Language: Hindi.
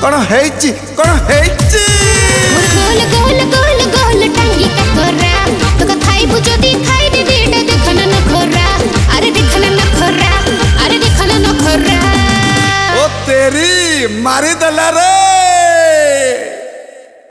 कौन है जी गोल गोल गोल गोल टंगी ककोरा तो खाई बुझो दी खाई दे बेटा देखना नखरा अरे देखना नखरा अरे देखना नखरा ओ तेरी मारी दला रे।